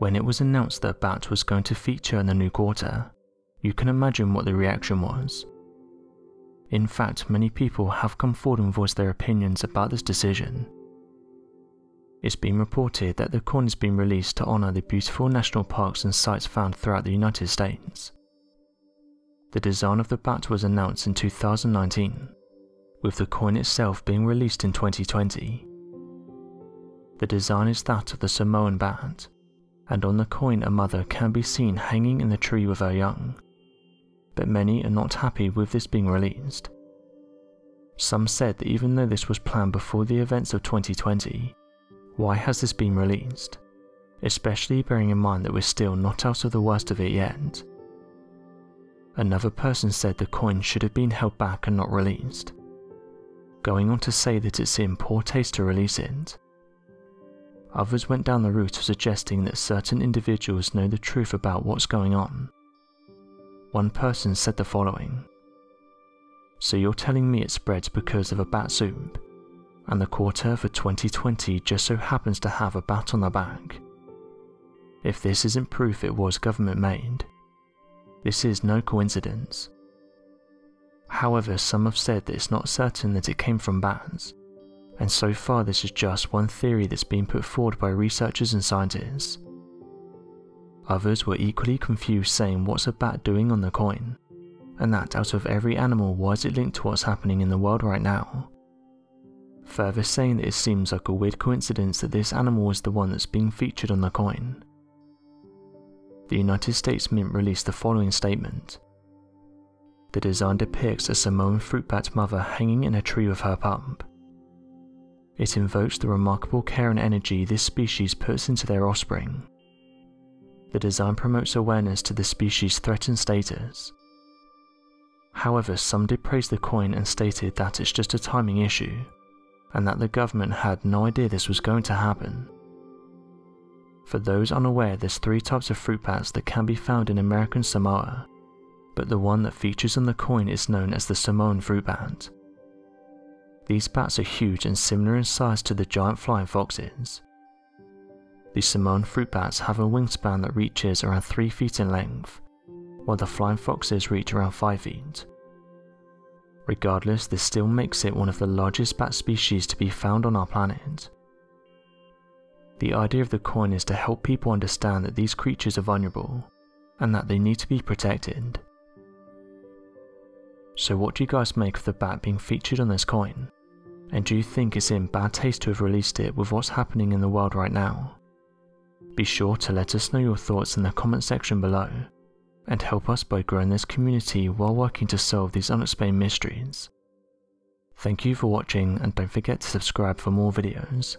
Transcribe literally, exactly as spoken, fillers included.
When it was announced that Bat was going to feature in the new quarter, you can imagine what the reaction was. In fact, many people have come forward and voiced their opinions about this decision. It's been reported that the coin has been released to honour the beautiful national parks and sites found throughout the United States. The design of the bat was announced in two thousand nineteen, with the coin itself being released in twenty twenty. The design is that of the Samoan bat, and on the coin a mother can be seen hanging in the tree with her young, but many are not happy with this being released. Some said that even though this was planned before the events of twenty twenty, why has this been released, especially bearing in mind that we're still not out of the worst of it yet. Another person said the coin should have been held back and not released, going on to say that it's in poor taste to release it. Others went down the route of suggesting that certain individuals know the truth about what's going on. One person said the following: "So you're telling me it spreads because of a bat soup, and the quarter for twenty twenty just so happens to have a bat on the back. If this isn't proof it was government made, this is no coincidence." However, some have said that it's not certain that it came from bats, and so far this is just one theory that's been put forward by researchers and scientists. Others were equally confused, saying what's a bat doing on the coin, and that out of every animal, why is it linked to what's happening in the world right now? Further saying that it seems like a weird coincidence that this animal is the one that's being featured on the coin. The United States Mint released the following statement: "The design depicts a Samoan fruit bat mother hanging in a tree with her pup. It invokes the remarkable care and energy this species puts into their offspring. The design promotes awareness to the species' threatened status." However, some did praise the coin and stated that it's just a timing issue, and that the government had no idea this was going to happen. For those unaware, there's three types of fruit bats that can be found in American Samoa, but the one that features on the coin is known as the Samoan fruit bat. These bats are huge and similar in size to the giant flying foxes. The Samoan fruit bats have a wingspan that reaches around three feet in length, while the flying foxes reach around five feet. Regardless, this still makes it one of the largest bat species to be found on our planet. The idea of the coin is to help people understand that these creatures are vulnerable, and that they need to be protected. So what do you guys make of the bat being featured on this coin? And do you think it's in bad taste to have released it with what's happening in the world right now? Be sure to let us know your thoughts in the comment section below, and help us by growing this community while working to solve these unexplained mysteries. Thank you for watching, and don't forget to subscribe for more videos.